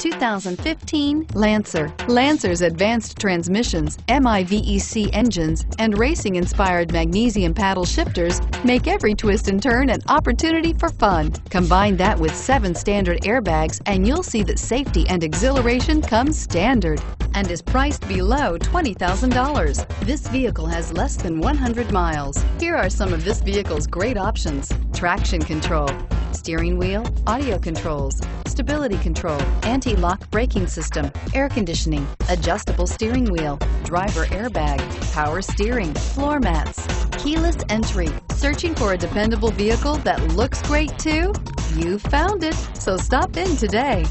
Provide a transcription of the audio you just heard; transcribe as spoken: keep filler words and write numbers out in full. two thousand fifteen Lancer. Lancer's advanced transmissions, M I V E C engines, and racing-inspired magnesium paddle shifters make every twist and turn an opportunity for fun. Combine that with seven standard airbags and you'll see that safety and exhilaration come standard, and is priced below twenty thousand dollars. This vehicle has less than one hundred miles. Here are some of this vehicle's great options: traction control, steering wheel audio controls, stability control, anti-lock braking system, air conditioning, adjustable steering wheel, driver airbag, power steering, floor mats, keyless entry. Searching for a dependable vehicle that looks great too? You found it, so stop in today.